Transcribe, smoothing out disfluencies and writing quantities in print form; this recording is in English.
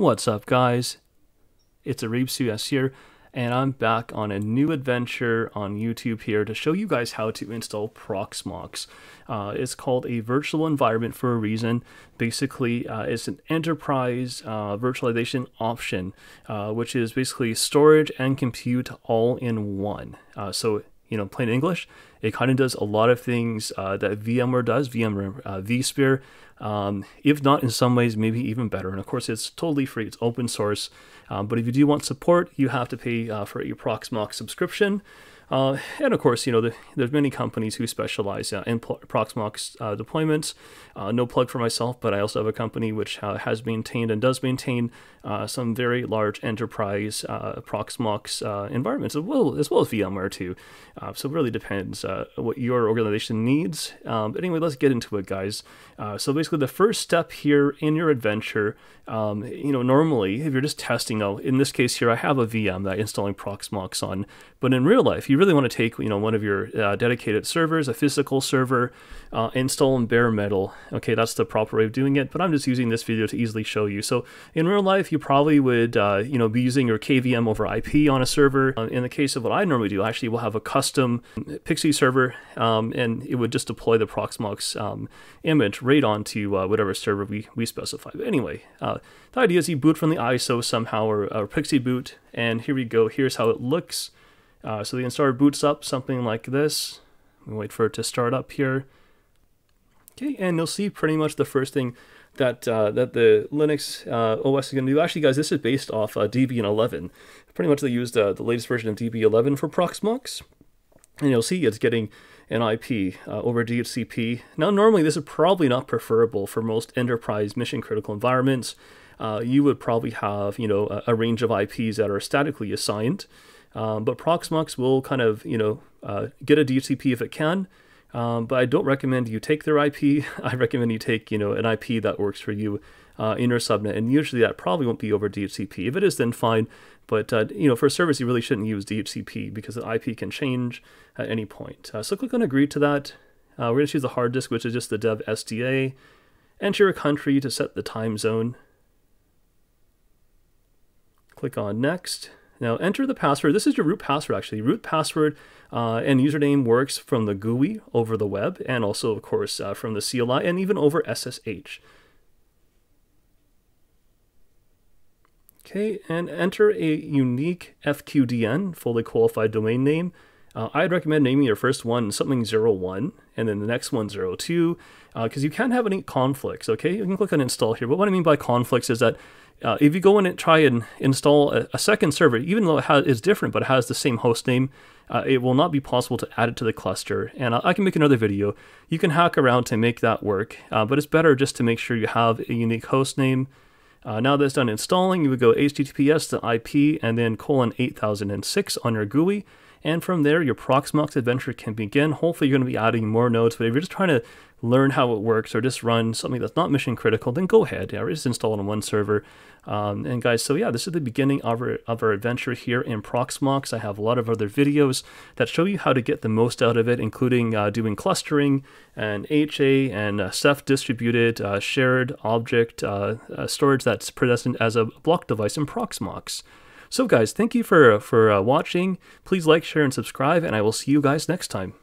What's up guys? It's Areeb Yasir and I'm back on a new adventure on YouTube here to show you guys how to install Proxmox. It's called a virtual environment for a reason. Basically, it's an enterprise virtualization option, which is basically storage and compute all in one. You know, plain English, it kind of does a lot of things that VMware does, vSphere, if not in some ways, maybe even better. And of course, it's totally free, it's open source. But if you do want support, you have to pay for a Proxmox subscription. And of course, you know, there's many companies who specialize in Proxmox deployments. No plug for myself, but I also have a company which has maintained and does maintain some very large enterprise Proxmox environments, as well as VMware too. So it really depends what your organization needs. But anyway, let's get into it, guys. So basically, the first step here in your adventure, you know, normally if you're just testing out, in this case here, I have a VM that I'm installing Proxmox on, but in real life, you really want to take, you know, one of your dedicated servers, a physical server, install in bare metal. Okay, that's the proper way of doing it, but I'm just using this video to easily show you. So in real life, you probably would, you know, be using your KVM over IP on a server. In the case of what I normally do, actually, we'll have a custom Pixie server, and it would just deploy the Proxmox image right onto whatever server we specify. But anyway, the idea is you boot from the ISO somehow, or Pixie boot, and here we go. Here's how it looks. So the installer boots up something like this. We wait for it to start up here. Okay, and you'll see pretty much the first thing that the Linux OS is going to do. Actually, guys, this is based off Debian 11. Pretty much they used the latest version of Debian 11 for Proxmox. And you'll see it's getting an IP over DHCP. Now, normally this is probably not preferable for most enterprise mission-critical environments. You would probably have, you know, a range of IPs that are statically assigned. But Proxmox will kind of, you know, get a DHCP if it can, but I don't recommend you take their IP. I recommend you take, you know, an IP that works for you in your subnet, and usually that probably won't be over DHCP. If it is, then fine, but, you know, for service, you really shouldn't use DHCP because the IP can change at any point. So click on agree to that. We're going to choose the hard disk, which is just the dev SDA. Enter your country to set the time zone. Click on next. Now enter the password. This is your root password, actually. Root password and username works from the GUI over the web, and also, of course, from the CLI, and even over SSH. Okay, and enter a unique FQDN, fully qualified domain name. I'd recommend naming your first one something 01, and then the next one 02, because you can have any conflicts, okay? You can click on install here, but what I mean by conflicts is that if you go in and try and install a second server, even though it's different but it has the same host name, it will not be possible to add it to the cluster. And I can make another video. You can hack around to make that work, but it's better just to make sure you have a unique host name. Now that it's done installing, you would go HTTPS, the IP, and then :8006 on your GUI. And from there, your Proxmox adventure can begin. Hopefully, you're going to be adding more nodes, but if you're just trying to learn how it works or just run something that's not mission critical, then go ahead. Yeah, just install it on one server. And guys, so yeah, this is the beginning of our adventure here in Proxmox. I have a lot of other videos that show you how to get the most out of it, including doing clustering and HA and Ceph distributed shared object storage that's present as a block device in Proxmox. So guys, thank you for watching. Please like, share, and subscribe, and I will see you guys next time.